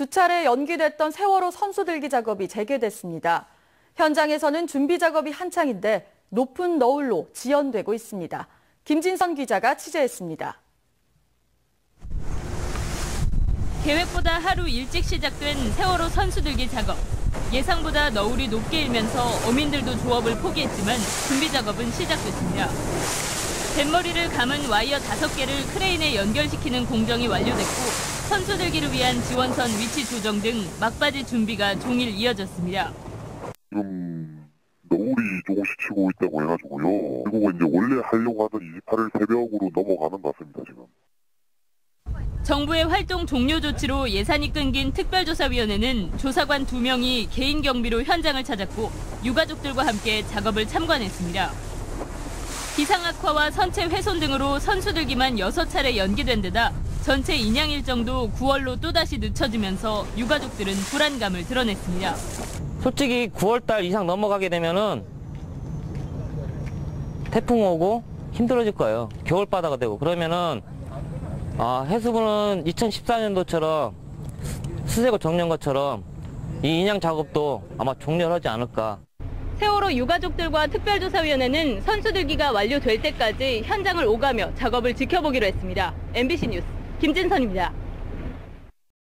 수차례 연기됐던 세월호 선수들기 작업이 재개됐습니다. 현장에서는 준비 작업이 한창인데 높은 너울로 지연되고 있습니다. 김진선 기자가 취재했습니다. 계획보다 하루 일찍 시작된 세월호 선수들기 작업. 예상보다 너울이 높게 일면서 어민들도 조업을 포기했지만 준비 작업은 시작됐습니다. 뱃머리를 감은 와이어 5개를 크레인에 연결시키는 공정이 완료됐고 선수들기를 위한 지원선 위치 조정 등 막바지 준비가 종일 이어졌습니다. 지금 너울이 조금씩 치고 있다고 해가지고요. 결국은 이제 원래 하려고 하던 28일 새벽으로 넘어가는 것 같습니다, 지금. 정부의 활동 종료 조치로 예산이 끊긴 특별조사위원회는 조사관 2명이 개인 경비로 현장을 찾았고 유가족들과 함께 작업을 참관했습니다. 기상 악화와 선체 훼손 등으로 선수들기만 6차례 연기된 데다 전체 인양 일정도 9월로 또다시 늦춰지면서 유가족들은 불안감을 드러냈습니다. 솔직히 9월달 이상 넘어가게 되면은 태풍 오고 힘들어질 거예요. 겨울바다가 되고 그러면은 해수부는 2014년도처럼 수세고 정리한 것처럼 이 인양 작업도 아마 종료하지 않을까. 세월호 유가족들과 특별조사위원회는 선수들기가 완료될 때까지 현장을 오가며 작업을 지켜보기로 했습니다. MBC 뉴스 김진선입니다.